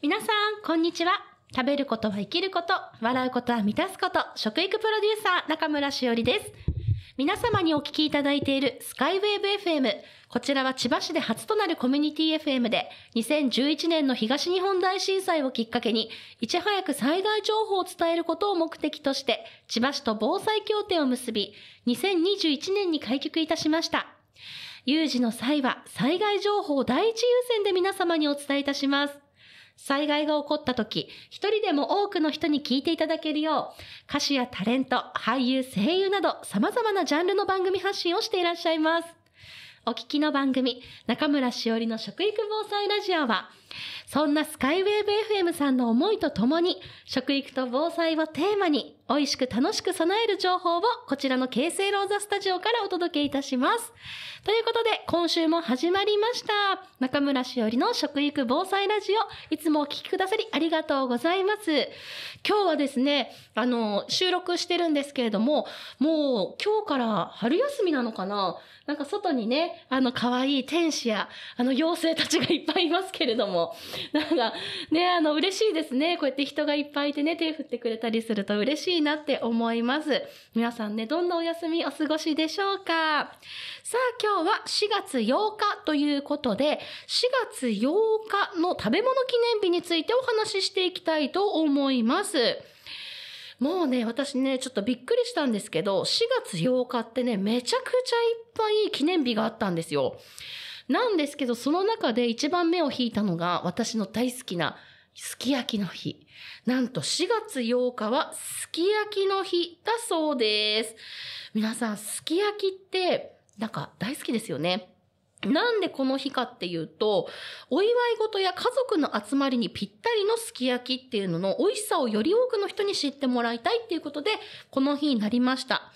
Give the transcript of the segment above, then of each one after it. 皆さん、こんにちは。食べることは生きること、笑うことは満たすこと、食育プロデューサー、中村しおりです。皆様にお聞きいただいているスカイウェーブ FM。こちらは千葉市で初となるコミュニティ FM で、2011年の東日本大震災をきっかけに、いち早く災害情報を伝えることを目的として、千葉市と防災協定を結び、2021年に開局いたしました。有事の際は、災害情報を第一優先で皆様にお伝えいたします。災害が起こった時、一人でも多くの人に聞いていただけるよう、歌手やタレント、俳優、声優など様々なジャンルの番組発信をしていらっしゃいます。お聞きの番組、中村しおりの食育防災ラジオは、そんなスカイウェーブ FM さんの思いとともに、食育と防災をテーマに、美味しく楽しく備える情報をこちらの京成ローザスタジオからお届けいたします。ということで、今週も始まりました。中村しおりの食育防災ラジオ、いつもお聞きくださりありがとうございます。今日はですね、収録してるんですけれども、もう今日から春休みなのかな？なんか外にね、可愛い天使や、妖精たちがいっぱいいますけれども、なんかね、嬉しいですね。こうやって人がいっぱいいてね、手振ってくれたりすると嬉しいなって思います。皆さんね、どんなお休みお過ごしでしょうか。さあ、今日は4月8日ということで、4月8日の食べ物記念日についてお話ししていきたいと思います。もうね、私ね、ちょっとびっくりしたんですけど、4月8日ってね、めちゃくちゃいっぱい記念日があったんですよ。なんですけど、その中で一番目を引いたのが、私の大好きなすき焼きの日。なんと4月8日はすき焼きの日だそうです。皆さん、すき焼きって、なんか大好きですよね。なんでこの日かっていうと、お祝い事や家族の集まりにぴったりのすき焼きっていうのの美味しさをより多くの人に知ってもらいたいっていうことで、この日になりました。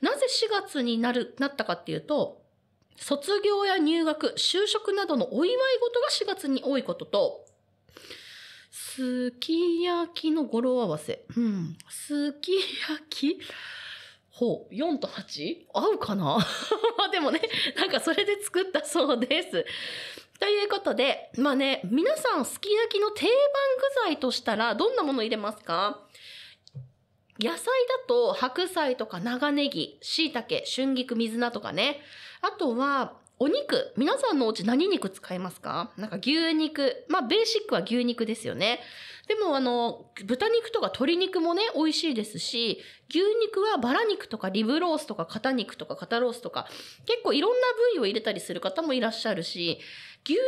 なぜ4月になったかっていうと、卒業や入学、就職などのお祝い事が4月に多いことと、すき焼きの語呂合わせ。うん。すき焼きほう、4と 8？ 合うかなでもね、なんかそれで作ったそうです。ということで、まあね、皆さんすき焼きの定番具材としたらどんなもの入れますか？野菜だと白菜とか長ネギ、椎茸、春菊、水菜とかね。あとは、お肉。皆さんのお家何肉使いますか？なんか牛肉。まあ、ベーシックは牛肉ですよね。でも豚肉とか鶏肉もね、美味しいですし、牛肉はバラ肉とかリブロースとか肩肉とか肩ロースとか、結構いろんな部位を入れたりする方もいらっしゃるし、牛肉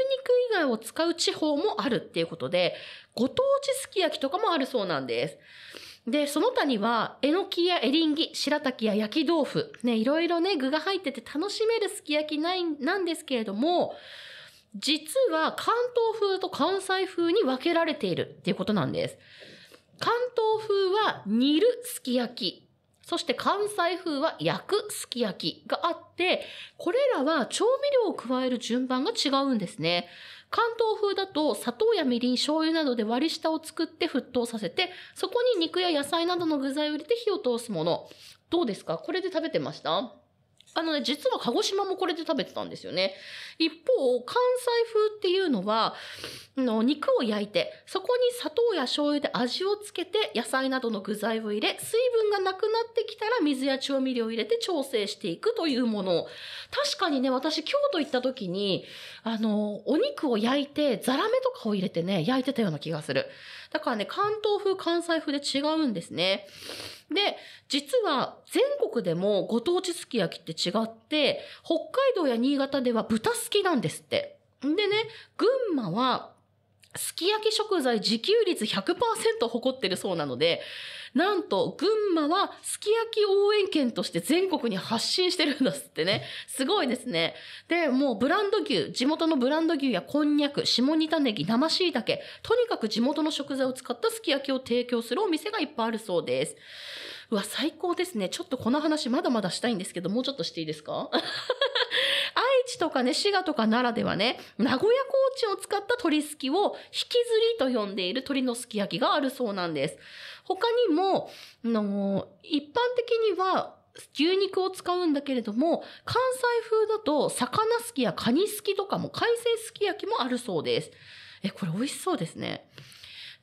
以外を使う地方もあるっていうことで、ご当地すき焼きとかもあるそうなんです。で、その他には、えのきやエリンギ、白滝や焼き豆腐、ね、いろいろね、具が入ってて楽しめるすき焼きなんですけれども、実は関東風と関西風に分けられているっていうことなんです。関東風は煮るすき焼き。そして関西風は焼くすき焼きがあって、これらは調味料を加える順番が違うんですね。関東風だと砂糖やみりん、醤油などで割り下を作って沸騰させて、そこに肉や野菜などの具材を入れて火を通すもの。どうですか？これで食べてました？ね、実は鹿児島もこれで食べてたんですよね。一方、関西風っていうのは、肉を焼いて、そこに砂糖や醤油で味をつけて、野菜などの具材を入れ、水分がなくなってきたら水や調味料を入れて調整していくというもの。確かにね、私京都行った時に、お肉を焼いて、ザラメとかを入れてね、焼いてたような気がする。だからね、関東風、関西風で違うんですね。で、実は全国でもご当地すき焼きって違って、北海道や新潟では豚すきなんですって。でね、群馬はすき焼き食材自給率 100% を誇ってるそうなので、なんと群馬はすき焼き応援県として全国に発信してるんですってね。すごいですね。で、もうブランド牛、地元のブランド牛やこんにゃく、下仁田ネギ、生椎茸、とにかく地元の食材を使ったすき焼きを提供するお店がいっぱいあるそうです。うわ、最高ですね。ちょっとこの話まだまだしたいんですけど、もうちょっとしていいですか？愛知とかね、滋賀とか奈良ではね、名古屋コーチンを使った鶏すきを引きずりと呼んでいる鶏のすき焼きがあるそうなんです。他にも、一般的には牛肉を使うんだけれども、関西風だと魚すきやカニすきとかも海鮮すき焼きもあるそうです。これ美味しそうですね。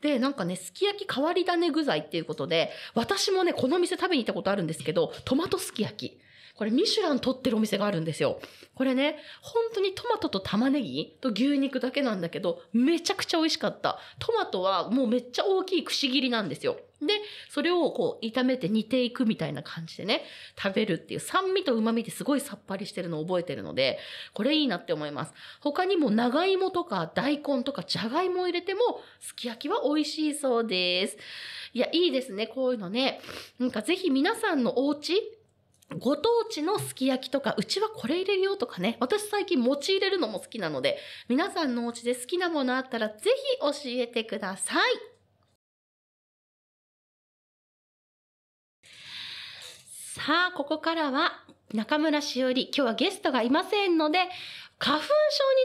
で、なんかね、すき焼き変わり種具材っていうことで、私もね、この店食べに行ったことあるんですけど、トマトすき焼き。これミシュラン取ってるお店があるんですよ。これね、本当にトマトと玉ねぎと牛肉だけなんだけど、めちゃくちゃ美味しかった。トマトはもうめっちゃ大きいくし切りなんですよ。で、それをこう炒めて煮ていくみたいな感じでね、食べるっていう酸味と旨味ってすごいさっぱりしてるのを覚えてるので、これいいなって思います。他にも長芋とか大根とかじゃがいもを入れても、すき焼きは美味しいそうです。いや、いいですね、こういうのね。なんかぜひ皆さんのお家、ご当地のすき焼きとか、うちはこれ入れるよとかね。私最近餅入れるのも好きなので、皆さんのお家で好きなものあったらぜひ教えてください。さあ、ここからは中村しおり、今日はゲストがいませんので、花粉症に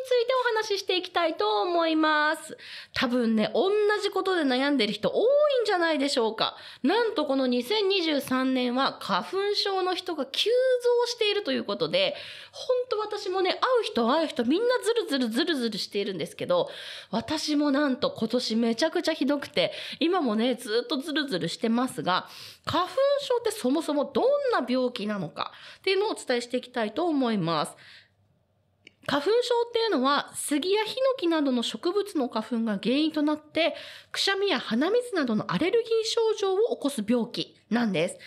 ついてお話ししていきたいと思います。多分ね、同じことで悩んでる人多いんじゃないでしょうか。なんとこの2023年は花粉症の人が急増しているということで、ほんと私もね、会う人みんなずるずるしているんですけど、私もなんと今年めちゃくちゃひどくて、今もね、ずっとずるずるしてますが、花粉症ってそもそもどんな病気なのかっていうのをお伝えしていきたいと思います。花粉症っていうのは、杉やヒノキなどの植物の花粉が原因となって、くしゃみや鼻水などのアレルギー症状を起こす病気なんです。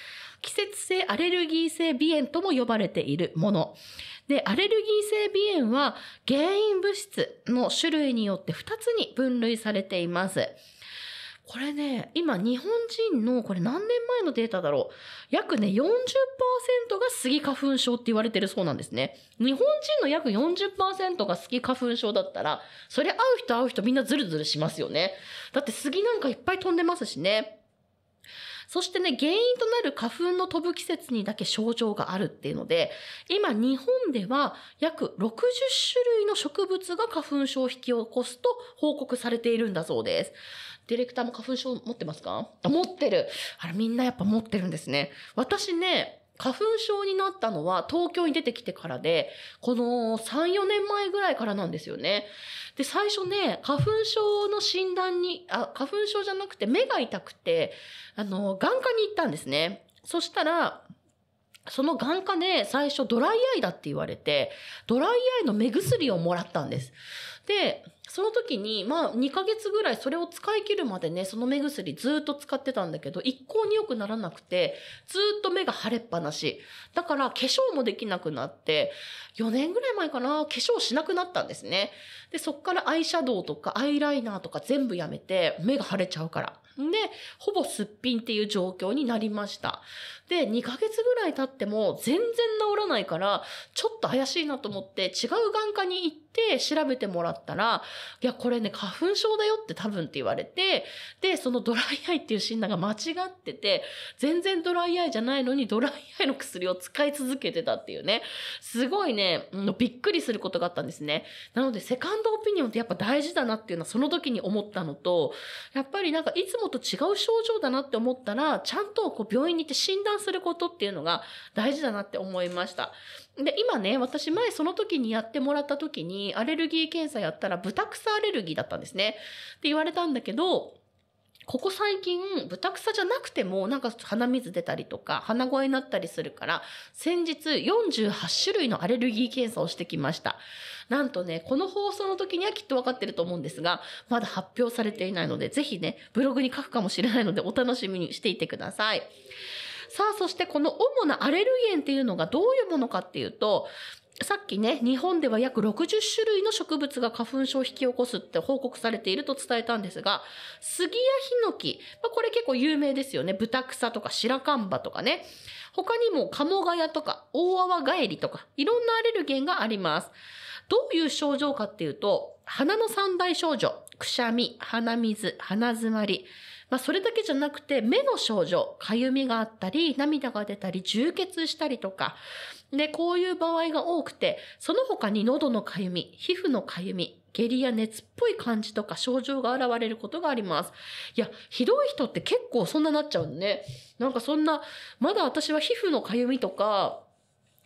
季節性アレルギー性鼻炎とも呼ばれているもの。で、アレルギー性鼻炎は原因物質の種類によって2つに分類されています。これね、今日本人の、これ何年前のデータだろう。約ね、40% がスギ花粉症って言われてるそうなんですね。日本人の約 40% がスギ花粉症だったら、それ会う人みんなズルズルしますよね。だってスギなんかいっぱい飛んでますしね。そしてね、原因となる花粉の飛ぶ季節にだけ症状があるっていうので、今日本では約60種類の植物が花粉症を引き起こすと報告されているんだそうです。ディレクターも花粉症持ってますか？持ってる。あら、みんなやっぱ持ってるんですね。私ね、花粉症になったのは東京に出てきてからで、この3、4年前ぐらいからなんですよね。で、最初ね、花粉症の診断に、花粉症じゃなくて目が痛くて、眼科に行ったんですね。そしたら、その眼科で最初ドライアイだって言われて、ドライアイの目薬をもらったんです。で、その時に、まあ、2ヶ月ぐらいそれを使い切るまでね、その目薬ずっと使ってたんだけど、一向に良くならなくて、ずっと目が腫れっぱなし。だから、化粧もできなくなって、4年ぐらい前かな、化粧しなくなったんですね。で、そっからアイシャドウとかアイライナーとか全部やめて、目が腫れちゃうから。で、ほぼすっぴんっていう状況になりました。で、2ヶ月ぐらい経っても全然治らないから、ちょっと怪しいなと思って、違う眼科に行って調べてもらったら、いや、これね、花粉症だよって多分って言われて、で、そのドライアイっていう診断が間違ってて、全然ドライアイじゃないのにドライアイの薬を使い続けてたっていうね、すごいね、びっくりすることがあったんですね。なので、セカンドオピニオンってやっぱ大事だなっていうのはその時に思ったのと、やっぱりなんかいつもと違う症状だなって思ったら、ちゃんとこう病院に行って診断することっていうのが大事だなって思いました。で、今ね、私前その時にやってもらった時に、アレルギー検査やったら豚草アレルギーだったんですね。って言われたんだけど、ここ最近、豚草じゃなくても、なんか鼻水出たりとか、鼻声になったりするから、先日48種類のアレルギー検査をしてきました。なんとね、この放送の時にはきっと分かってると思うんですが、まだ発表されていないので、ぜひね、ブログに書くかもしれないので、お楽しみにしていてください。さあ、そしてこの主なアレルゲンっていうのがどういうものかっていうと、さっきね、日本では約60種類の植物が花粉症を引き起こすって報告されていると伝えたんですが、スギやヒノキ、まあ、これ結構有名ですよね。ブタクサとか白樺とかね。他にもカモガヤとか大泡ガエリとか、いろんなアレルゲンがあります。どういう症状かっていうと、鼻の三大症状、くしゃみ、鼻水、鼻詰まり。まあ、それだけじゃなくて、目の症状、かゆみがあったり、涙が出たり、充血したりとか。で、こういう場合が多くて、その他に喉のかゆみ、皮膚のかゆみ、下痢や熱っぽい感じとか症状が現れることがあります。いや、ひどい人って結構そんななっちゃうね。なんかそんな、まだ私は皮膚のかゆみとか、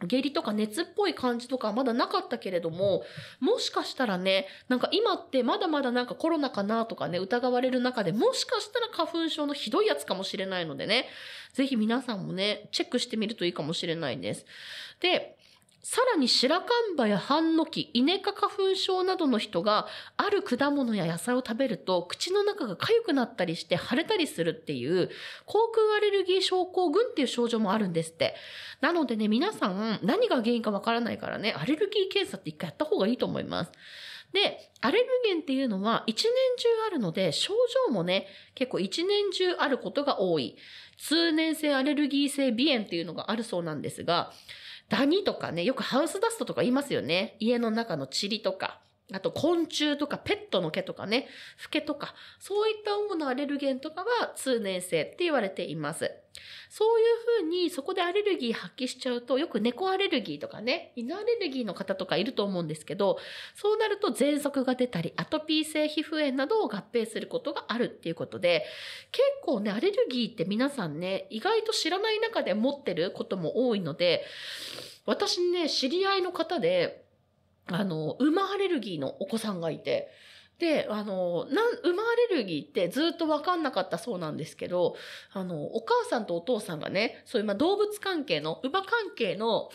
下痢とか熱っぽい感じとかはまだなかったけれども、もしかしたらね、なんか今ってまだまだなんかコロナかなとかね、疑われる中で、もしかしたら花粉症のひどいやつかもしれないのでね、ぜひ皆さんもね、チェックしてみるといいかもしれないです。で、さらに白樺やハンノキ、イネ科花粉症などの人がある果物や野菜を食べると口の中が痒くなったりして腫れたりするっていう口腔アレルギー症候群っていう症状もあるんですって。なのでね、皆さん何が原因かわからないからね、アレルギー検査って一回やった方がいいと思います。で、アレルゲンっていうのは一年中あるので、症状もね、結構一年中あることが多い。通年性アレルギー性鼻炎っていうのがあるそうなんですが、ダニとかね、よくハウスダストとか言いますよね。家の中の塵とか、あと昆虫とかペットの毛とかね、フケとか、そういった主なアレルゲンとかは通年性って言われています。そういうふうにそこでアレルギー発揮しちゃうと、よく猫アレルギーとかね、犬アレルギーの方とかいると思うんですけど、そうなると喘息が出たり、アトピー性皮膚炎などを合併することがあるっていうことで、結構ね、アレルギーって皆さんね、意外と知らない中で持ってることも多いので、私ね、知り合いの方で、馬アレルギーのお子さんがいて、で、馬アレルギーってずっとわかんなかったそうなんですけど、お母さんとお父さんがね、そういう、まあ、動物関係の、馬関係の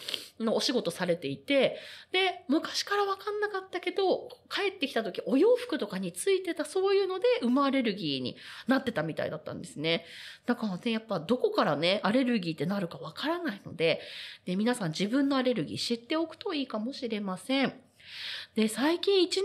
お仕事されていて、で、昔からわかんなかったけど、帰ってきた時お洋服とかについてたそういうので、馬アレルギーになってたみたいだったんですね。だからね、やっぱどこからね、アレルギーってなるかわからないので、で、皆さん自分のアレルギー知っておくといいかもしれません。で、最近一年中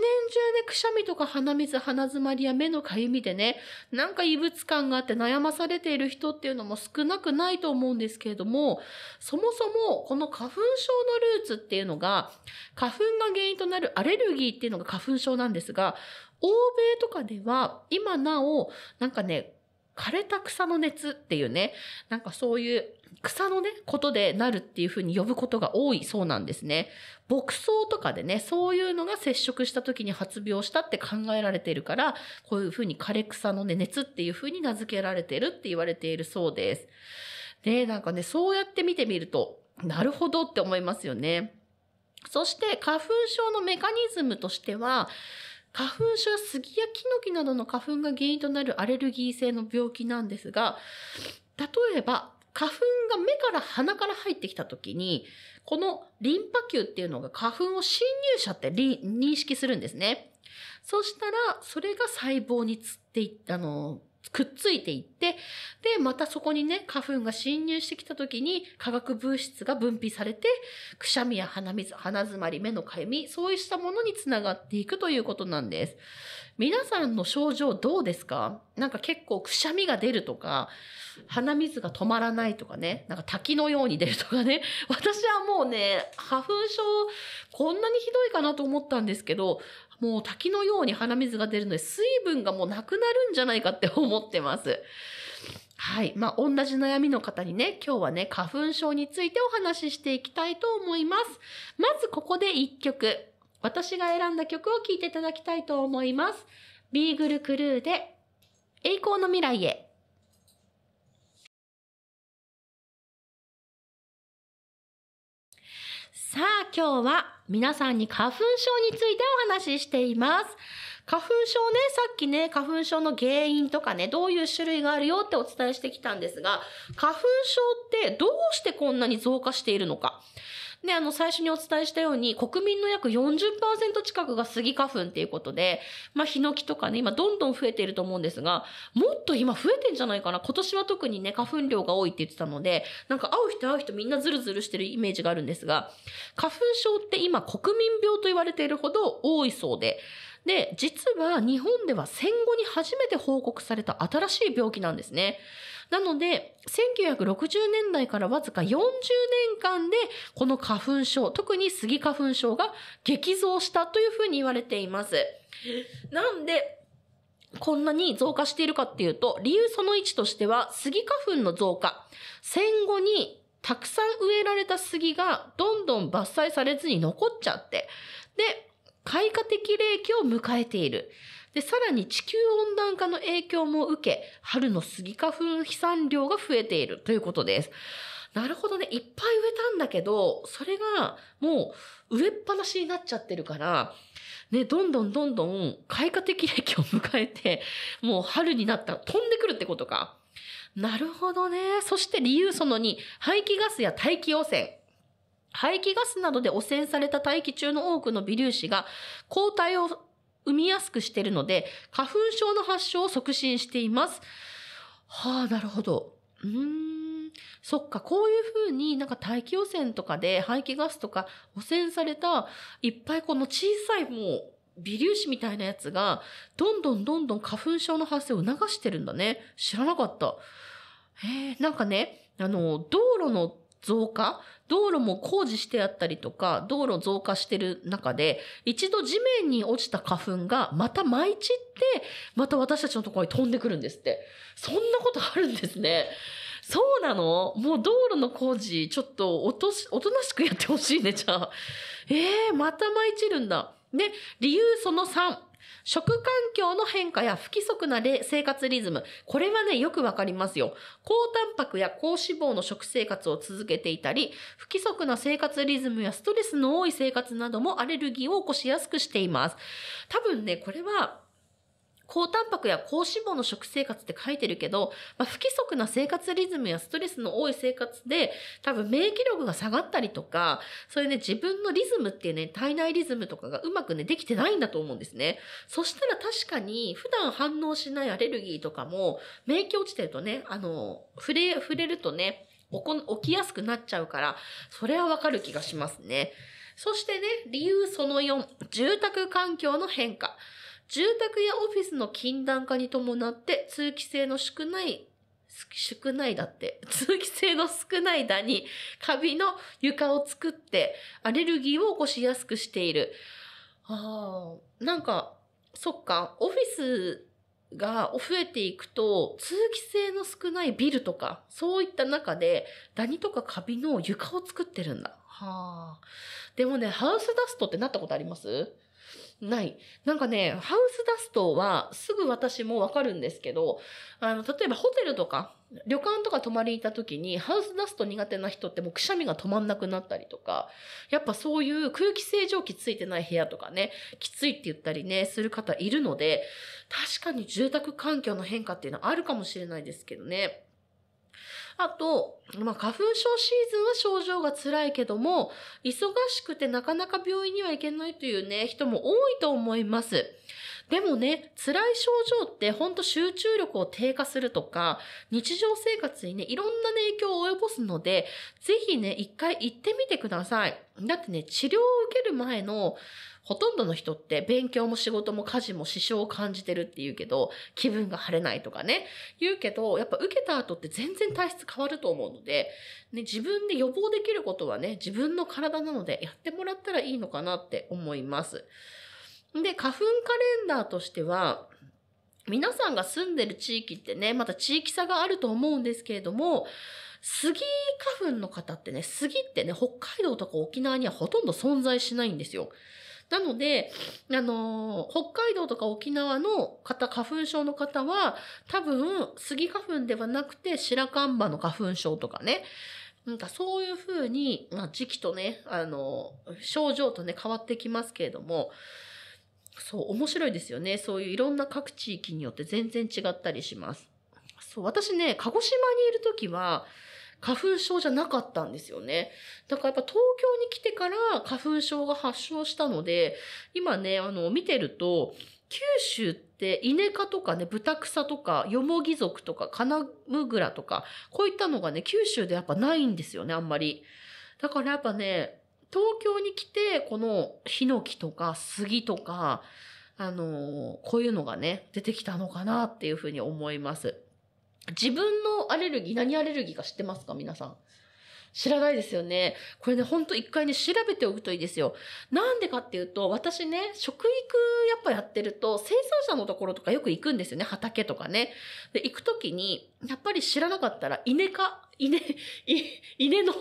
ね、くしゃみとか鼻水、鼻詰まりや目のかゆみでね、なんか異物感があって悩まされている人っていうのも少なくないと思うんですけれども、そもそもこの花粉症のルーツっていうのが、花粉が原因となるアレルギーっていうのが花粉症なんですが、欧米とかでは今なお、なんかね、枯れた草の熱っていうね、なんかそういう草のね、ことでなるっていう風に呼ぶことが多いそうなんですね。牧草とかでね、そういうのが接触した時に発病したって考えられているから、こういう風に枯れ草のね、熱っていう風に名付けられているって言われているそうです。で、なんかね、そうやって見てみると、なるほどって思いますよね。そして花粉症のメカニズムとしては、花粉症はスギやキノキなどの花粉が原因となるアレルギー性の病気なんですが、例えば花粉が目から鼻から入ってきた時に、このリンパ球っていうのが花粉を侵入者って認識するんですね。そしたら、それが細胞につっていったくっついていって、で、またそこにね、花粉が侵入してきた時に化学物質が分泌されて、くしゃみや鼻水、鼻詰まり、目のかゆみ、そうしたものにつながっていくということなんです。皆さんの症状どうですか？なんか結構くしゃみが出るとか、鼻水が止まらないとかね、なんか滝のように出るとかね。私はもうね、花粉症こんなにひどいかなと思ったんですけど、もう滝のように鼻水が出るので、水分がもうなくなるんじゃないかって思ってます。はい。まあ、同じ悩みの方にね、今日はね、花粉症についてお話ししていきたいと思います。まずここで一曲。私が選んだ曲を聴いていただきたいと思います。ビーグルクルーで、栄光の未来へ。さあ、今日は皆さんに花粉症についてお話ししています。花粉症ね、さっきね、花粉症の原因とかね、どういう種類があるよってお伝えしてきたんですが、花粉症ってどうしてこんなに増加しているのか。ね、最初にお伝えしたように、国民の約 40% 近くがスギ花粉っていうことで、まあ、ヒノキとかね、今どんどん増えていると思うんですが、もっと今増えてんじゃないかな。今年は特にね、花粉量が多いって言ってたので、なんか会う人みんなズルズルしてるイメージがあるんですが、花粉症って今国民病と言われているほど多いそうで、で、実は日本では戦後に初めて報告された新しい病気なんですね。なので、1960年代からわずか40年間で、この花粉症、特にスギ花粉症が激増したというふうに言われています。なんで、こんなに増加しているかっていうと、理由その1としては、スギ花粉の増加。戦後にたくさん植えられたスギがどんどん伐採されずに残っちゃって、で、開花適齢期を迎えている。で、さらに地球温暖化の影響も受け、春のスギ花粉飛散量が増えているということです。なるほどね、いっぱい植えたんだけど、それがもう植えっぱなしになっちゃってるから、ね、どんどんどんどん開花適齢期を迎えて、もう春になったら飛んでくるってことか。なるほどね。そして理由その2、排気ガスや大気汚染。排気ガスなどで汚染された大気中の多くの微粒子が抗体を生みやすくしているので、花粉症の発症を促進しています。はあ、なるほど。そっか、こういうふうになんか大気汚染とかで排気ガスとか汚染された、いっぱいこの小さいもう微粒子みたいなやつが、どんどんどんどん花粉症の発生を促してるんだね。知らなかった。なんかね、道路の増加、道路も工事してあったりとか、道路増加してる中で、一度地面に落ちた花粉がまた舞い散って、また私たちのところに飛んでくるんですって。そんなことあるんですね。そうなの？もう道路の工事、ちょっとおとなしくやってほしいね、じゃあ。また舞い散るんだ。で、理由その3。食環境の変化や不規則な生活リズム。これはね、よくわかりますよ。高タンパクや高脂肪の食生活を続けていたり、不規則な生活リズムやストレスの多い生活などもアレルギーを起こしやすくしています。多分ね、これは、高タンパクや高脂肪の食生活って書いてるけど、まあ、不規則な生活リズムやストレスの多い生活で、多分免疫力が下がったりとか、そういうね、自分のリズムっていうね、体内リズムとかがうまくね、できてないんだと思うんですね。そしたら確かに、普段反応しないアレルギーとかも、免疫落ちてるとね、触れるとね、起きやすくなっちゃうから、それはわかる気がしますね。そしてね、理由その4、住宅環境の変化。住宅やオフィスの近代化に伴って通気性の通気性の少ないダニ、カビの床を作ってアレルギーを起こしやすくしている。ああ、なんか、そっか、オフィスが増えていくと通気性の少ないビルとか、そういった中でダニとかカビの床を作ってるんだ。はあ。でもね、ハウスダストってなったことあります？ない。なんかね、ハウスダストはすぐ私もわかるんですけど、例えばホテルとか、旅館とか泊まりに行った時に、ハウスダスト苦手な人ってもうくしゃみが止まんなくなったりとか、やっぱそういう空気清浄機ついてない部屋とかね、きついって言ったりね、する方いるので、確かに住宅環境の変化っていうのはあるかもしれないですけどね。あと、まあ、花粉症シーズンは症状が辛いけども、忙しくてなかなか病院には行けないというね、人も多いと思います。でもね、辛い症状ってほんと集中力を低下するとか、日常生活にね、いろんなね、影響を及ぼすので、ぜひね、一回行ってみてください。だってね、治療を受ける前の、ほとんどの人って勉強も仕事も家事も支障を感じてるって言うけど、気分が晴れないとかね、言うけど、やっぱ受けた後って全然体質変わると思うので、ね、自分で予防できることはね、自分の体なのでやってもらったらいいのかなって思います。で、花粉カレンダーとしては、皆さんが住んでる地域ってね、また地域差があると思うんですけれども、杉花粉の方ってね、杉ってね、北海道とか沖縄にはほとんど存在しないんですよ。なので、北海道とか沖縄の方、花粉症の方は、多分、杉花粉ではなくて、白樺葉の花粉症とかね、なんかそういう風に、まあ、時期とね、症状とね、変わってきますけれども、そう、面白いですよね。そういういろんな各地域によって全然違ったりします。そう、私ね、鹿児島にいるときは、花粉症じゃなかったんですよね。だからやっぱ東京に来てから花粉症が発症したので、今ね、見てると、九州ってイネ科とかね、ブタクサとか、ヨモギ属とか、カナムグラとか、こういったのがね、九州でやっぱないんですよね、あんまり。だからやっぱね、東京に来て、このヒノキとか、杉とか、こういうのがね、出てきたのかなっていうふうに思います。自分のアレルギー、何アレルギーか知ってますか皆さん。知らないですよね。これね、ほんと一回ね、調べておくといいですよ。なんでかっていうと、私ね、食育やっぱやってると、生産者のところとかよく行くんですよね。畑とかね。で、行くときに、やっぱり知らなかったら、稲農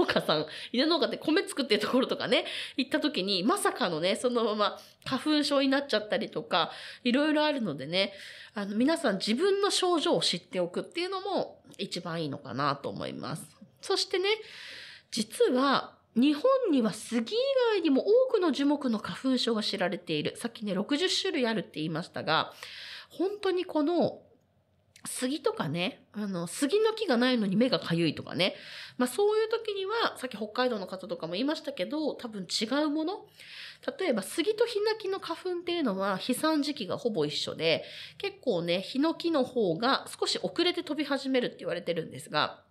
家さん、稲農家って米作ってるところとかね、行った時に、まさかのね、そのまま花粉症になっちゃったりとか、いろいろあるのでね、皆さん自分の症状を知っておくっていうのも一番いいのかなと思います。そしてね、実は日本には杉以外にも多くの樹木の花粉症が知られている。さっきね、60種類あるって言いましたが、本当にこの杉とかね、杉の木がないのに目がかゆいとかね。まあそういう時には、さっき北海道の方とかも言いましたけど、多分違うもの。例えば杉とヒノキの花粉っていうのは飛散時期がほぼ一緒で、結構ね、ヒノキの方が少し遅れて飛び始めるって言われてるんですが、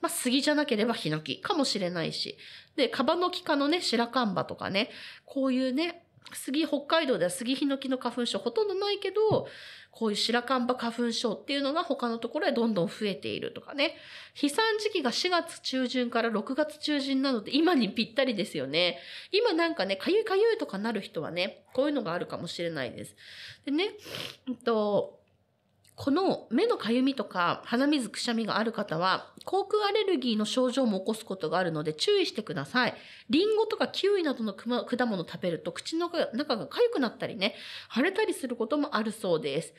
まあ、杉じゃなければヒノキかもしれないし。で、カバノキ科のね、白樺とかね、こういうね、杉、北海道では杉ヒノキの花粉症ほとんどないけど、こういう白樺花粉症っていうのが他のところでどんどん増えているとかね。飛散時期が4月中旬から6月中旬なので今にぴったりですよね。今なんかね、かゆいかゆいとかなる人はね、こういうのがあるかもしれないです。でね、この目のかゆみとか鼻水くしゃみがある方は、口腔アレルギーの症状も起こすことがあるので注意してください。リンゴとかキウイなどの果物を食べると口の中がかゆくなったりね、腫れたりすることもあるそうです。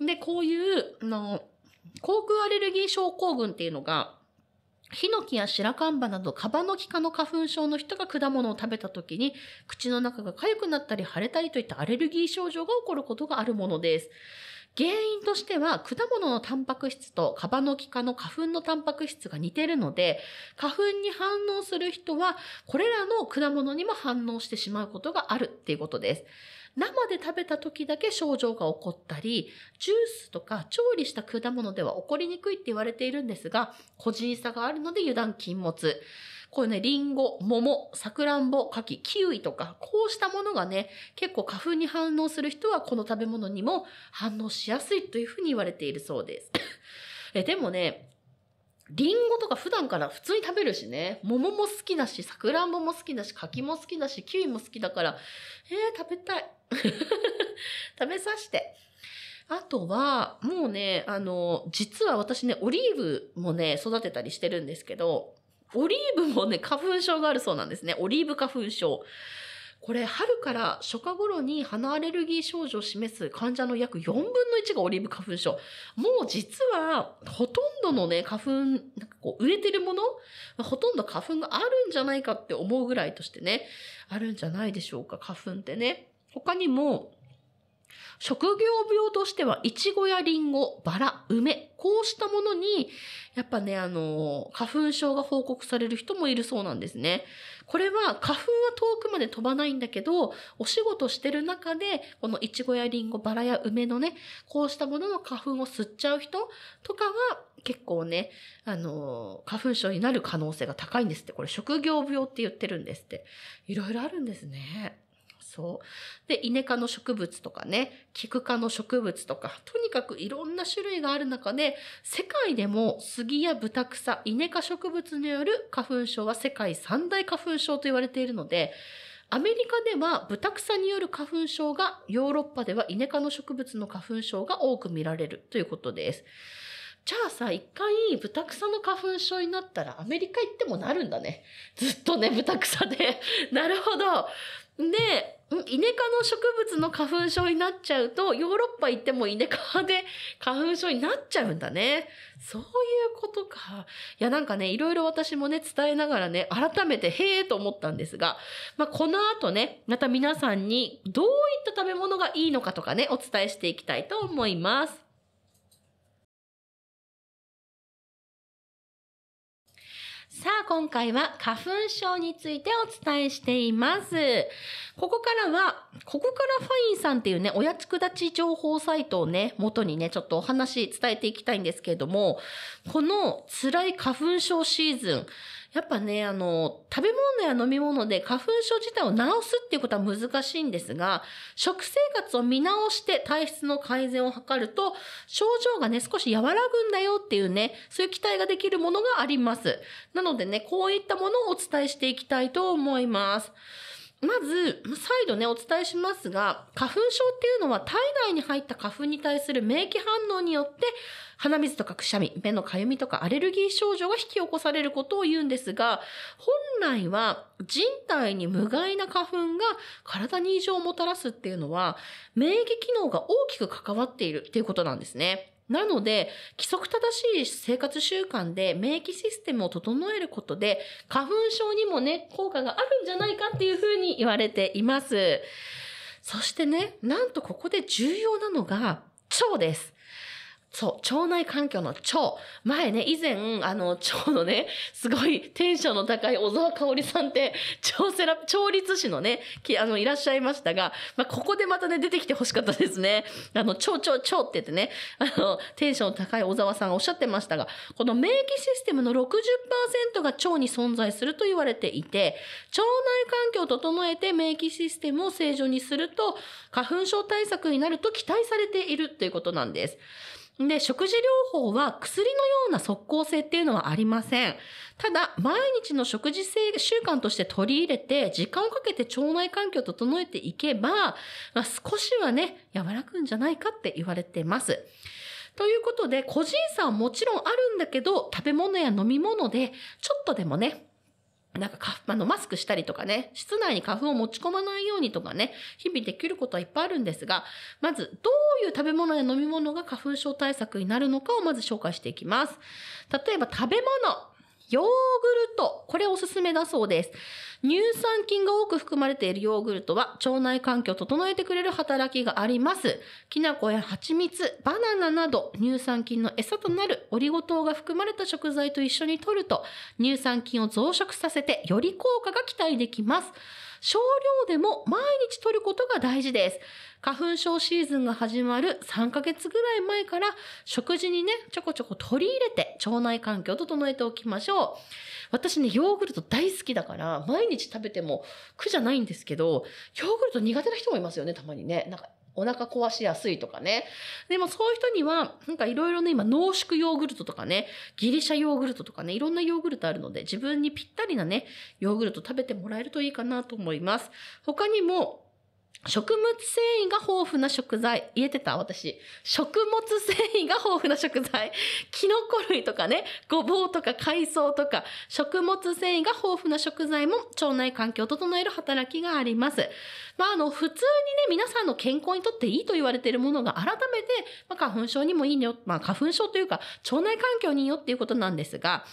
で、こういう、口腔アレルギー症候群っていうのが、ヒノキや白樺などカバノキ科の花粉症の人が果物を食べた時に口の中が痒くなったり腫れたりといったアレルギー症状が起こることがあるものです。原因としては果物のタンパク質とカバノキ科の花粉のタンパク質が似ているので、花粉に反応する人はこれらの果物にも反応してしまうことがあるっていうことです。生で食べた時だけ症状が起こったり、ジュースとか調理した果物では起こりにくいって言われているんですが、個人差があるので油断禁物。こういうね、リンゴ、桃、サクランボ、カキ、キウイとか、こうしたものがね、結構花粉に反応する人はこの食べ物にも反応しやすいというふうに言われているそうです。でもね、リンゴとか普段から普通に食べるしね、桃も好きだし、サクランボも好きだし、柿も好きだし、キウイも好きだから、食べたい。食べさせて。あとは、もうね、実は私ね、オリーブもね、育てたりしてるんですけど、オリーブもね、花粉症があるそうなんですね。オリーブ花粉症。これ、春から初夏頃に鼻アレルギー症状を示す患者の約4分の1がオリーブ花粉症。もう実は、ほとんどのね、花粉、なんかこう、植えてるもの、ほとんど花粉があるんじゃないかって思うぐらいとしてね、あるんじゃないでしょうか、花粉ってね。他にも、職業病としては、イチゴやリンゴ、バラ、梅、こうしたものに、やっぱね、花粉症が報告される人もいるそうなんですね。これは、花粉は遠くまで飛ばないんだけど、お仕事してる中で、このイチゴやリンゴ、バラや梅のね、こうしたものの花粉を吸っちゃう人とかは、結構ね、花粉症になる可能性が高いんですって。これ、職業病って言ってるんですって。いろいろあるんですね。そう。で、イネ科の植物とかね、キク科の植物とか、とにかくいろんな種類がある中で、世界でも杉やブタクサ、イネ科植物による花粉症は世界三大花粉症と言われているので、アメリカではブタクサによる花粉症が、ヨーロッパではイネ科の植物の花粉症が多く見られるということです。じゃあさ、一回、ブタクサの花粉症になったら、アメリカ行ってもなるんだね。ずっとね、ブタクサで。なるほど。で、イネ科の植物の花粉症になっちゃうと、ヨーロッパ行ってもイネ科で花粉症になっちゃうんだね。そういうことか。いや、なんかね、いろいろ私もね、伝えながらね、改めて、へえと思ったんですが、まあ、この後ね、また皆さんに、どういった食べ物がいいのかとかね、お伝えしていきたいと思います。さあ、今回は花粉症についてお伝えしています。ここからファインさんっていうね、お役立ち情報サイトをね、元にね、ちょっとお話伝えていきたいんですけれども、この辛い花粉症シーズン、やっぱね、食べ物や飲み物で花粉症自体を治すっていうことは難しいんですが、食生活を見直して体質の改善を図ると、症状がね、少し和らぐんだよっていうね、そういう期待ができるものがあります。なのでね、こういったものをお伝えしていきたいと思います。まず、再度ね、お伝えしますが、花粉症っていうのは体内に入った花粉に対する免疫反応によって、鼻水とかくしゃみ、目のかゆみとかアレルギー症状が引き起こされることを言うんですが、本来は人体に無害な花粉が体に異常をもたらすっていうのは、免疫機能が大きく関わっているっていうことなんですね。なので、規則正しい生活習慣で免疫システムを整えることで、花粉症にもね、効果があるんじゃないかっていうふうに言われています。そしてね、なんとここで重要なのが、腸です。そう、腸内環境の腸。前ね、以前、腸のね、すごいテンションの高い小沢香織さんって、調律師のね、いらっしゃいましたが、まあ、ここでまたね、出てきてほしかったですね。腸って言ってね、テンションの高い小沢さんがおっしゃってましたが、この免疫システムの 60% が腸に存在すると言われていて、腸内環境を整えて免疫システムを正常にすると、花粉症対策になると期待されているということなんです。で、食事療法は薬のような即効性っていうのはありません。ただ、毎日の食事習慣として取り入れて、時間をかけて腸内環境を整えていけば、まあ、少しはね、和らぐんじゃないかって言われてます。ということで、個人差はもちろんあるんだけど、食べ物や飲み物で、ちょっとでもね、なんか、マスクしたりとかね、室内に花粉を持ち込まないようにとかね、日々できることはいっぱいあるんですが、まず、どういう食べ物や飲み物が花粉症対策になるのかをまず紹介していきます。例えば、食べ物。ヨーグルト。これおすすめだそうです。乳酸菌が多く含まれているヨーグルトは、腸内環境を整えてくれる働きがあります。きな粉や蜂蜜、バナナなど、乳酸菌の餌となるオリゴ糖が含まれた食材と一緒に摂ると、乳酸菌を増殖させて、より効果が期待できます。少量でも毎日摂ることが大事です。花粉症シーズンが始まる3ヶ月ぐらい前から食事にね、ちょこちょこ取り入れて腸内環境を整えておきましょう。私ね、ヨーグルト大好きだから、毎日食べても苦じゃないんですけど、ヨーグルト苦手な人もいますよね、たまにね。なんかお腹壊しやすいとかね。でもそういう人には、なんかいろいろね、今濃縮ヨーグルトとかね、ギリシャヨーグルトとかね、いろんなヨーグルトあるので、自分にぴったりなね、ヨーグルト食べてもらえるといいかなと思います。他にも、食物繊維が豊富な食材。言えてた？私。食物繊維が豊富な食材。キノコ類とかね、ごぼうとか海藻とか、食物繊維が豊富な食材も腸内環境を整える働きがあります。まあ、普通にね、皆さんの健康にとっていいと言われているものが改めて、まあ、花粉症にもいいよ。まあ、花粉症というか、腸内環境にいいよっていうことなんですが、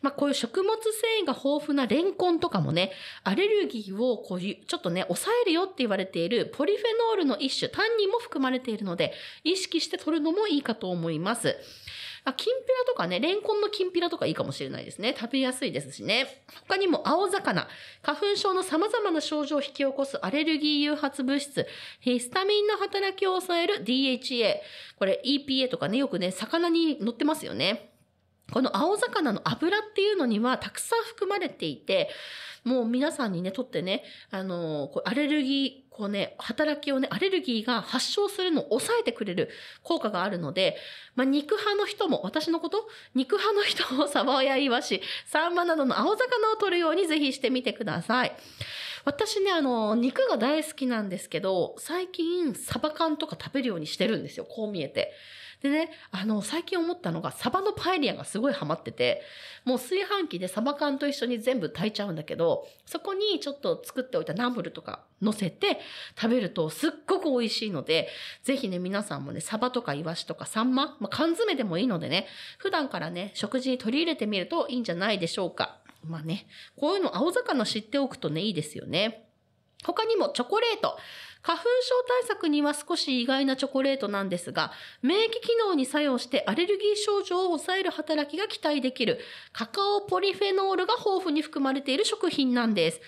まあ、こういう食物繊維が豊富なレンコンとかもね、アレルギーをこういう、ちょっとね、抑えるよって言われているポリフェノールの一種、タンニンも含まれているので、意識して摂るのもいいかと思います。きんぴらとかね、レンコンのきんぴらとかいいかもしれないですね。食べやすいですしね。他にも青魚、花粉症の様々な症状を引き起こすアレルギー誘発物質、ヒスタミンの働きを抑える DHA。これ EPA とかね、よくね、魚に乗ってますよね。この青魚の油っていうのにはたくさん含まれていて、もう皆さんにね、とってね、アレルギー、こうね、働きをね、アレルギーが発症するのを抑えてくれる効果があるので、まあ、肉派の人も、私のこと肉派の人も、サバやイワシ、サンマなどの青魚を摂るようにぜひしてみてください。私ね、肉が大好きなんですけど、最近、サバ缶とか食べるようにしてるんですよ。こう見えて。でね、最近思ったのが、サバのパエリアがすごいハマってて、もう炊飯器でサバ缶と一緒に全部炊いちゃうんだけど、そこにちょっと作っておいたナムルとか乗せて食べるとすっごく美味しいので、ぜひね、皆さんもね、サバとかイワシとかサンマ、まあ、缶詰でもいいのでね、普段からね、食事に取り入れてみるといいんじゃないでしょうか。まあね、こういうの青魚知っておくとね、いいですよね。他にもチョコレート。花粉症対策には少し意外なチョコレートなんですが、免疫機能に作用してアレルギー症状を抑える働きが期待できる、カカオポリフェノールが豊富に含まれている食品なんです。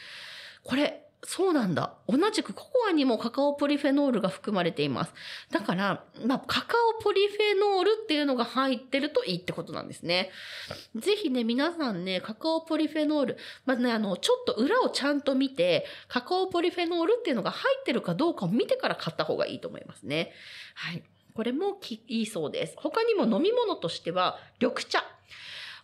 これ、そうなんだ。同じくココアにもカカオポリフェノールが含まれています。だから、まあ、カカオポリフェノールっていうのが入ってるといいってことなんですね。ぜひね、皆さんね、カカオポリフェノール、まずね、ちょっと裏をちゃんと見て、カカオポリフェノールっていうのが入ってるかどうかを見てから買った方がいいと思いますね。はい。これもいいそうです。他にも飲み物としては、緑茶。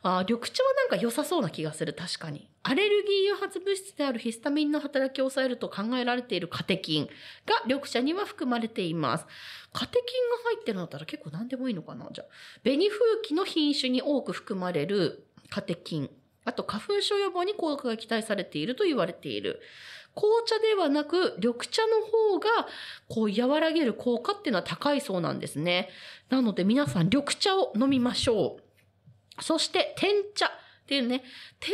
緑茶はなんか良さそうな気がする、確かに。アレルギー誘発物質であるヒスタミンの働きを抑えると考えられているカテキンが緑茶には含まれています。カテキンが入ってるんだったら結構何でもいいのかな、じゃあ。紅風紀の品種に多く含まれるカテキン。あと、花粉症予防に効果が期待されていると言われている。紅茶ではなく緑茶の方がこう和らげる効果っていうのは高いそうなんですね。なので皆さん緑茶を飲みましょう。そして天茶っていうね、天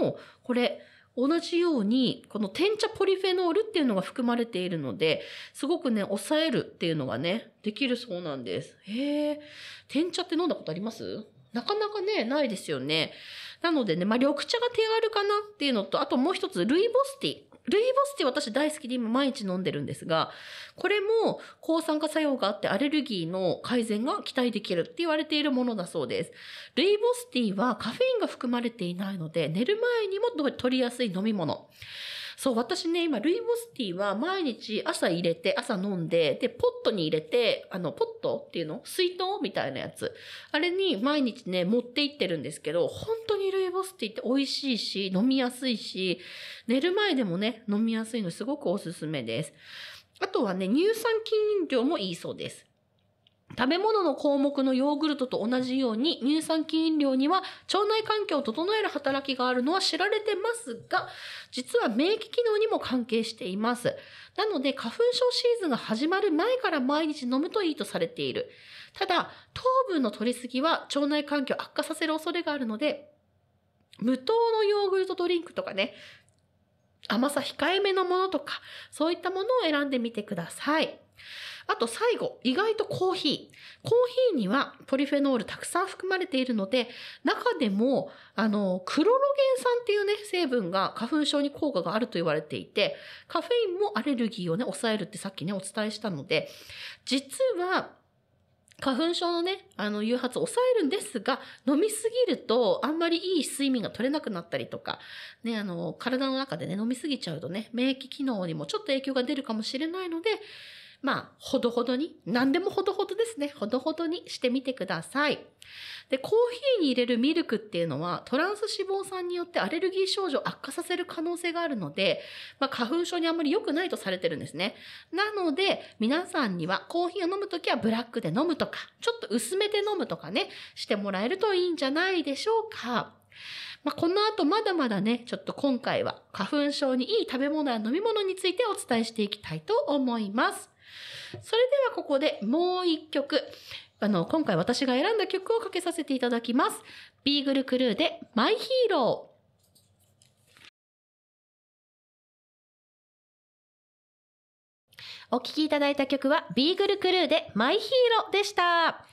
茶もこれ同じようにこの天茶ポリフェノールっていうのが含まれているので、すごくね抑えるっていうのがねできるそうなんです。へえ、天茶って飲んだことあります？なかなかねないですよね。なのでね、まあ、緑茶が手軽かなっていうのと、あともう一つルイボスティー私大好きで今毎日飲んでるんですが、これも抗酸化作用があってアレルギーの改善が期待できるって言われているものだそうです。ルイボスティーはカフェインが含まれていないので、寝る前にも取りやすい飲み物。そう、私ね、今、ルイボスティーは毎日朝入れて、朝飲んで、で、ポットに入れて、ポットっていうの？水筒みたいなやつ。あれに毎日ね、持って行ってるんですけど、本当にルイボスティーって美味しいし、飲みやすいし、寝る前でもね、飲みやすいのすごくおすすめです。あとはね、乳酸菌飲料もいいそうです。食べ物の項目のヨーグルトと同じように乳酸菌飲料には腸内環境を整える働きがあるのは知られてますが、実は免疫機能にも関係しています。なので花粉症シーズンが始まる前から毎日飲むといいとされている。ただ、糖分の取りすぎは腸内環境を悪化させる恐れがあるので、無糖のヨーグルトドリンクとかね、甘さ控えめのものとか、そういったものを選んでみてください。あと最後、意外とコーヒー。コーヒーにはポリフェノールたくさん含まれているので、中でも、クロロゲン酸っていうね、成分が花粉症に効果があると言われていて、カフェインもアレルギーをね、抑えるってさっきね、お伝えしたので、実は、花粉症のね、誘発を抑えるんですが、飲みすぎると、あんまりいい睡眠が取れなくなったりとか、ね、体の中でね、飲みすぎちゃうとね、免疫機能にもちょっと影響が出るかもしれないので、まあ、ほどほどに、何でもほどほどですね。ほどほどにしてみてください。で、コーヒーに入れるミルクっていうのは、トランス脂肪酸によってアレルギー症状を悪化させる可能性があるので、まあ、花粉症にあんまり良くないとされてるんですね。なので、皆さんにはコーヒーを飲むときはブラックで飲むとか、ちょっと薄めて飲むとかね、してもらえるといいんじゃないでしょうか。まあ、この後まだまだね、ちょっと今回は花粉症にいい食べ物や飲み物についてお伝えしていきたいと思います。それではここでもう一曲、今回私が選んだ曲をかけさせていただきます。ビーグルクルーでマイヒーロー。お聴きいただいた曲はビーグルクルーでマイヒーローでした。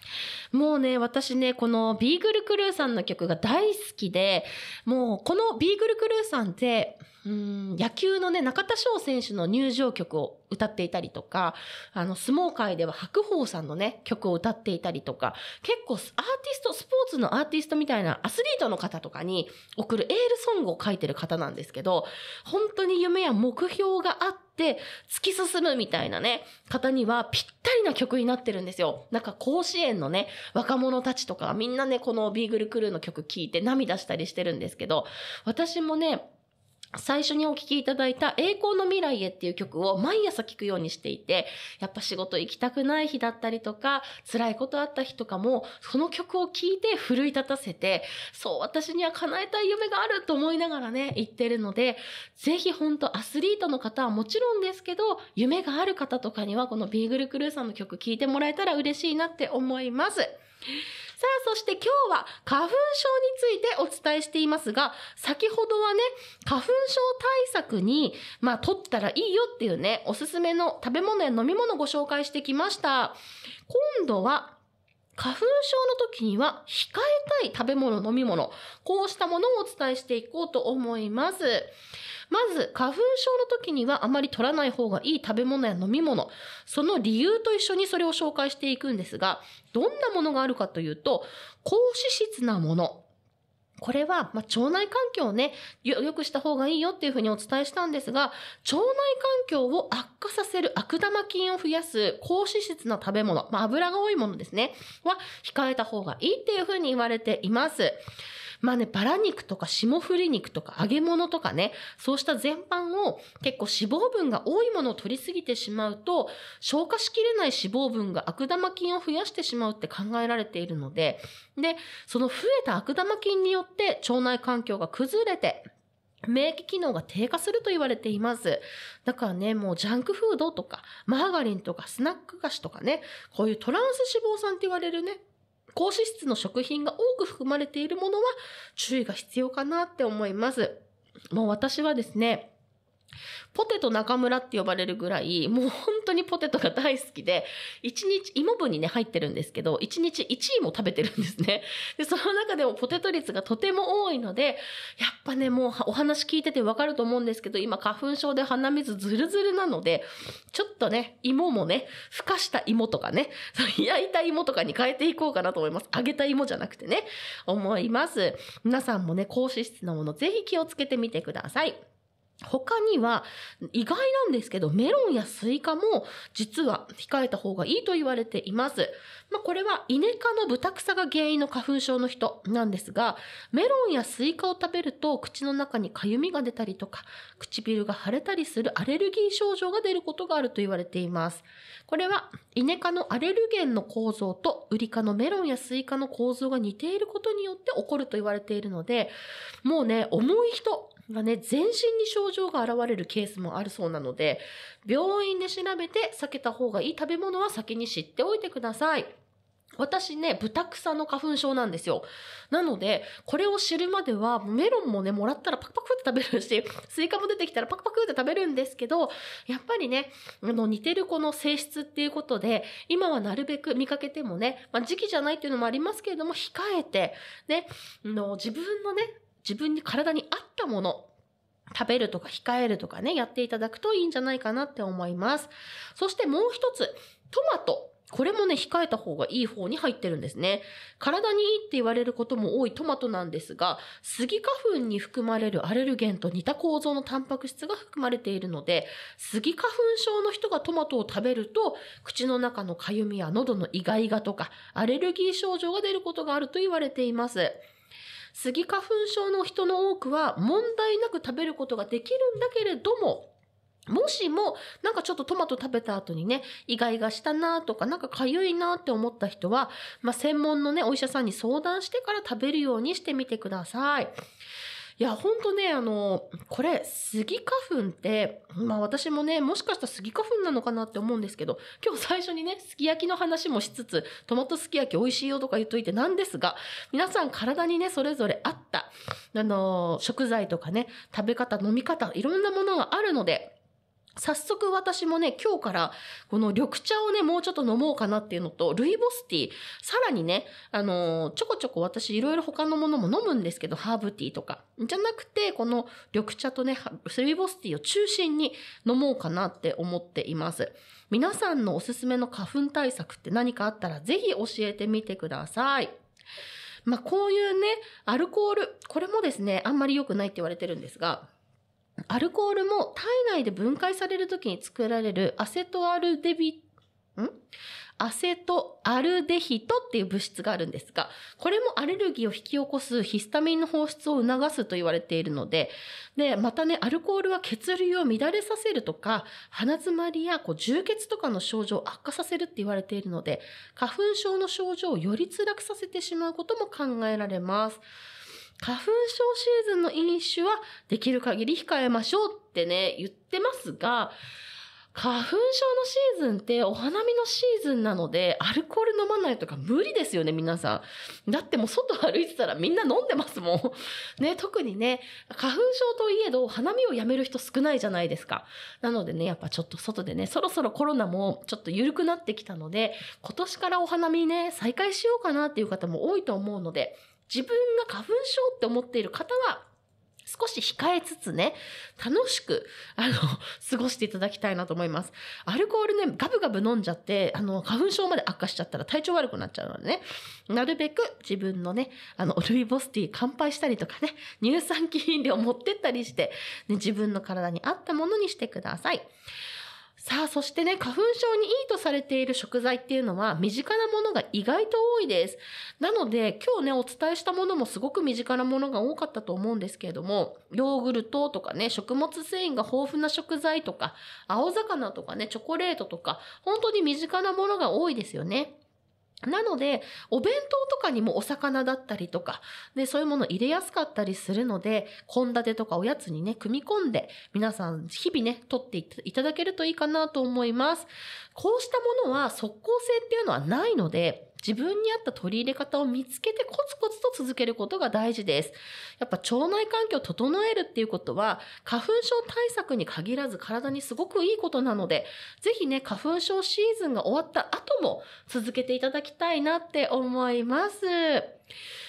もうね、私ね、このビーグルクルーさんの曲が大好きで、もうこのビーグルクルーさんって、野球のね、中田翔選手の入場曲を歌っていたりとか、相撲界では白鵬さんのね、曲を歌っていたりとか、結構アーティスト、スポーツのアーティストみたいなアスリートの方とかに送るエールソングを書いてる方なんですけど、本当に夢や目標があって突き進むみたいなね、方にはぴったりな曲になってるんですよ。なんか甲子園のね、若者たちとかみんなね、このビーグルクルーの曲聴いて涙したりしてるんですけど、私もね、最初にお聴きいただいた栄光の未来へっていう曲を毎朝聴くようにしていて、やっぱ仕事行きたくない日だったりとか、辛いことあった日とかも、その曲を聴いて奮い立たせて、そう、私には叶えたい夢があると思いながらね、言ってるので、ぜひ本当アスリートの方はもちろんですけど、夢がある方とかにはこのビーグルクルーさんの曲聴いてもらえたら嬉しいなって思います。さあ、そして今日は花粉症についてお伝えしていますが、先ほどはね、花粉症対策に、取ったらいいよっていうね、おすすめの食べ物や飲み物をご紹介してきました。今度は、花粉症の時には控えたい食べ物、飲み物、こうしたものをお伝えしていこうと思います。まず、花粉症の時にはあまり取らない方がいい食べ物や飲み物、その理由と一緒にそれを紹介していくんですが、どんなものがあるかというと、高脂質なもの。これは、腸内環境をね、良くした方がいいよっていうふうにお伝えしたんですが、腸内環境を悪化させる悪玉菌を増やす高脂質な食べ物、油が多いものですね、は控えた方がいいっていうふうに言われています。バラ肉とか霜降り肉とか揚げ物とかね、そうした全般を結構脂肪分が多いものを取りすぎてしまうと、消化しきれない脂肪分が悪玉菌を増やしてしまうって考えられているので、で、その増えた悪玉菌によって腸内環境が崩れて、免疫機能が低下すると言われています。だからね、もうジャンクフードとか、マーガリンとか、スナック菓子とかね、こういうトランス脂肪酸って言われるね、高脂質の食品が多く含まれているものは注意が必要かなって思います。もう私はですね、ポテト中村って呼ばれるぐらい、もう本当にポテトが大好きで、芋分にね、入ってるんですけど、1日1位も食べてるんですね。で、その中でもポテト率がとても多いので、やっぱね、もうお話聞いててわかると思うんですけど、今花粉症で鼻水ズルズルなので、ちょっとね、芋もね、ふかした芋とかね、焼いた芋とかに変えていこうかなと思います。揚げた芋じゃなくてね、思います。皆さんもね、高脂質なもの、ぜひ気をつけてみてください。他には、意外なんですけど、メロンやスイカも実は控えた方がいいと言われています。まあ、これはイネ科のブタクサが原因の花粉症の人なんですが、メロンやスイカを食べると口の中にかゆみが出たりとか、唇が腫れたりするアレルギー症状が出ることがあると言われています。これはイネ科のアレルゲンの構造とウリ科のメロンやスイカの構造が似ていることによって起こると言われているので、もうね、重い人、がね、全身に症状が現れるケースもあるそうなので、病院で調べて避けた方がいい食べ物は先に知っておいてください。私ね、ブタクサの花粉症なんですよ。なので、これを知るまでは、メロンもね、もらったらパクパクって食べるし、スイカも出てきたらパクパクって食べるんですけど、やっぱりね、似てる子の性質っていうことで、今はなるべく見かけてもね、まあ、時期じゃないっていうのもありますけれども、控えて、ね、自分に体に合ったもの、食べるとか控えるとかね、やっていただくといいんじゃないかなって思います。そしてもう一つ、トマト。これもね、控えた方がいい方に入ってるんですね。体にいいって言われることも多いトマトなんですが、スギ花粉に含まれるアレルゲンと似た構造のタンパク質が含まれているので、スギ花粉症の人がトマトを食べると、口の中のかゆみや喉のイガイガとか、アレルギー症状が出ることがあると言われています。スギ花粉症の人の多くは問題なく食べることができるんだけれども、もしもなんかちょっとトマト食べた後にね、イガイガしたなとかなんかかゆいなって思った人は、まあ、専門のね、お医者さんに相談してから食べるようにしてみてください。いや、ほんとね、これ、スギ花粉って、まあ私もね、もしかしたらスギ花粉なのかなって思うんですけど、今日最初にね、すき焼きの話もしつつ、トマトすき焼き美味しいよとか言っといてなんですが、皆さん体にね、それぞれ合った、食材とかね、食べ方、飲み方、いろんなものがあるので、早速私もね、今日からこの緑茶をね、もうちょっと飲もうかなっていうのと、ルイボスティー、さらにね、ちょこちょこ私いろいろ他のものも飲むんですけど、ハーブティーとか。じゃなくて、この緑茶とね、ルイボスティーを中心に飲もうかなって思っています。皆さんのおすすめの花粉対策って何かあったら、ぜひ教えてみてください。まあ、こういうね、アルコール、これもですね、あんまり良くないって言われてるんですが、アルコールも体内で分解されるときに作られるアセトアルデヒドっていう物質があるんですが、これもアレルギーを引き起こすヒスタミンの放出を促すと言われているので、で、またね、アルコールは血流を乱れさせるとか、鼻詰まりや充血とかの症状を悪化させるって言われているので、花粉症の症状をより辛くさせてしまうことも考えられます。花粉症シーズンの飲酒はできる限り控えましょうってね、言ってますが、花粉症のシーズンってお花見のシーズンなので、アルコール飲まないとか無理ですよね、皆さん。だってもう外歩いてたらみんな飲んでますもん。ね、特にね、花粉症といえど、花見をやめる人少ないじゃないですか。なのでね、やっぱちょっと外でね、そろそろコロナもちょっと緩くなってきたので、今年からお花見ね、再開しようかなっていう方も多いと思うので、自分が花粉症って思っている方は、少し控えつつね、楽しく、過ごしていただきたいなと思います。アルコールね、ガブガブ飲んじゃって、花粉症まで悪化しちゃったら体調悪くなっちゃうのでね、なるべく自分のね、ルイボスティー乾杯したりとかね、乳酸菌飲料持ってったりして、ね、自分の体に合ったものにしてください。さあ、そしてね、花粉症にいいとされている食材っていうのは、身近なものが意外と多いです。なので、今日ね、お伝えしたものもすごく身近なものが多かったと思うんですけれども、ヨーグルトとかね、食物繊維が豊富な食材とか、青魚とかね、チョコレートとか、本当に身近なものが多いですよね。なので、お弁当とかにもお魚だったりとか、で、そういうもの入れやすかったりするので、献立とかおやつにね、組み込んで、皆さん日々ね、取っていただけるといいかなと思います。こうしたものは即効性っていうのはないので、自分に合った取り入れ方を見つけてコツコツと続けることが大事です。やっぱ腸内環境を整えるっていうことは花粉症対策に限らず体にすごくいいことなので、ぜひね、花粉症シーズンが終わった後も続けていただきたいなって思います。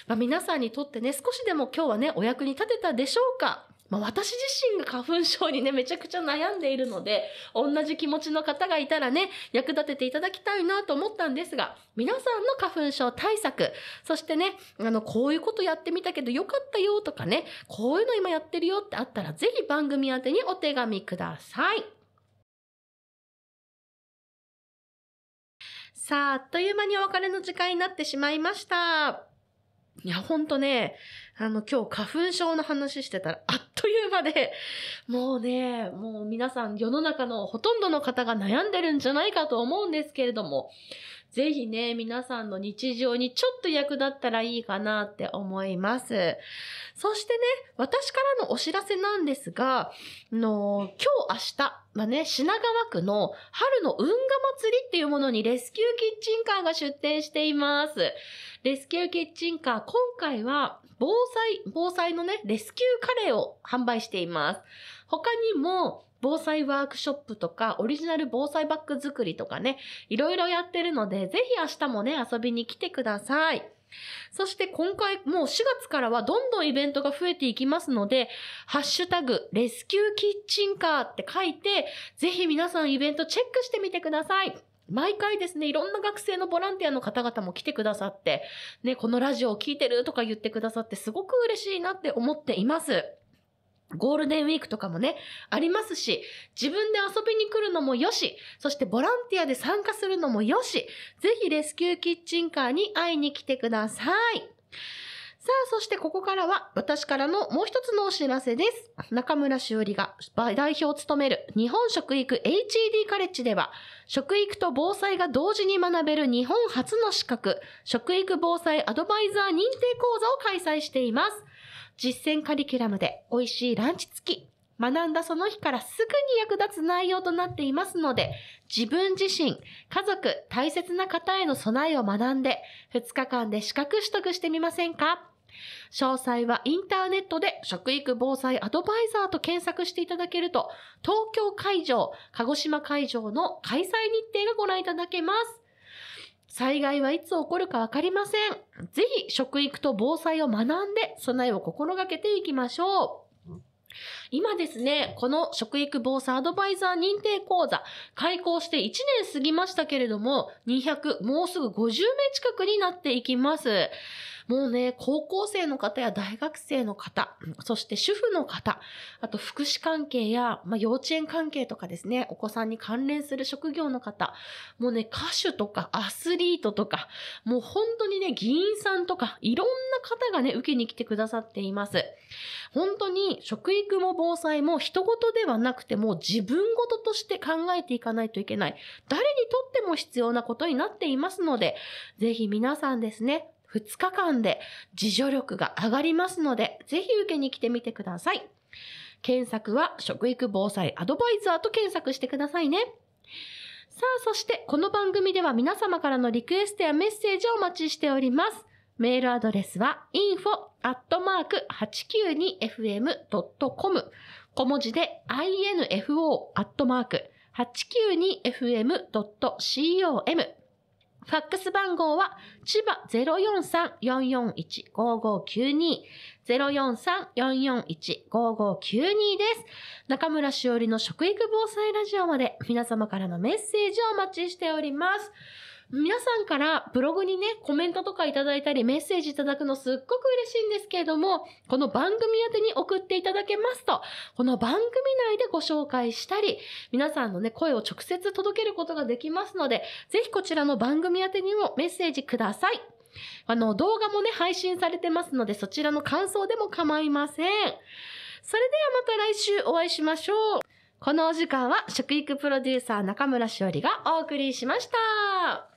まあ、皆さんにとってね、少しでも今日はね、お役に立てたでしょうか？まあ、私自身が花粉症にね、めちゃくちゃ悩んでいるので、同じ気持ちの方がいたらね、役立てていただきたいなと思ったんですが、皆さんの花粉症対策、そしてね、こういうことやってみたけどよかったよとかね、こういうの今やってるよってあったら、ぜひ番組宛てにお手紙ください。さあ、あっという間にお別れの時間になってしまいました。いや、ほんとね、今日花粉症の話してたら、あっという間で、もう皆さん世の中のほとんどの方が悩んでるんじゃないかと思うんですけれども、ぜひね、皆さんの日常にちょっと役立ったらいいかなって思います。そしてね、私からのお知らせなんですが、今日明日はね、品川区の春の運河祭りっていうものにレスキューキッチンカーが出店しています。レスキューキッチンカー、今回は防災のね、レスキューカレーを販売しています。他にも、防災ワークショップとか、オリジナル防災バッグ作りとかね、いろいろやってるので、ぜひ明日もね、遊びに来てください。そして今回、もう4月からはどんどんイベントが増えていきますので、ハッシュタグ、レスキューキッチンカーって書いて、ぜひ皆さんイベントチェックしてみてください。毎回ですね、いろんな学生のボランティアの方々も来てくださって、ね、このラジオを聞いてるとか言ってくださって、すごく嬉しいなって思っています。ゴールデンウィークとかもね、ありますし、自分で遊びに来るのもよし、そしてボランティアで参加するのもよし、ぜひレスキューキッチンカーに会いに来てください。さあ、そしてここからは私からのもう一つのお知らせです。中村しおりが代表を務める日本食育 HED カレッジでは、食育と防災が同時に学べる日本初の資格、食育防災アドバイザー認定講座を開催しています。実践カリキュラムで美味しいランチ付き、学んだその日からすぐに役立つ内容となっていますので、自分自身、家族、大切な方への備えを学んで、2日間で資格取得してみませんか？詳細はインターネットで食育防災アドバイザーと検索していただけると、東京会場、鹿児島会場の開催日程がご覧いただけます。災害はいつ起こるかわかりません。ぜひ食育と防災を学んで備えを心がけていきましょう。今ですね、この食育防災アドバイザー認定講座、開講して1年過ぎましたけれども、もうすぐ50名近くになっていきます。もうね、高校生の方や大学生の方、そして主婦の方、あと福祉関係や、幼稚園関係とかですね、お子さんに関連する職業の方、もうね、歌手とかアスリートとか、もう本当にね、議員さんとか、いろんな方がね、受けに来てくださっています。本当に食育も防災も人事ではなくて、もう自分事として考えていかないといけない。誰にとっても必要なことになっていますので、ぜひ皆さんですね、2日間で自助力が上がりますので、ぜひ受けに来てみてください。検索は食育防災アドバイザーと検索してくださいね。さあ、そしてこの番組では皆様からのリクエストやメッセージをお待ちしております。メールアドレスは info@892fm.com 小文字で info@892fm.com ファックス番号は千葉 043-441-5592 043-441-5592 です。中村しおりの食育防災ラジオまで皆様からのメッセージをお待ちしております。皆さんからブログにね、コメントとかいただいたり、メッセージいただくのすっごく嬉しいんですけれども、この番組宛てに送っていただけますと、この番組内でご紹介したり、皆さんのね、声を直接届けることができますので、ぜひこちらの番組宛てにもメッセージください。動画もね、配信されてますので、そちらの感想でも構いません。それではまた来週お会いしましょう。このお時間は食育プロデューサー中村しおりがお送りしました。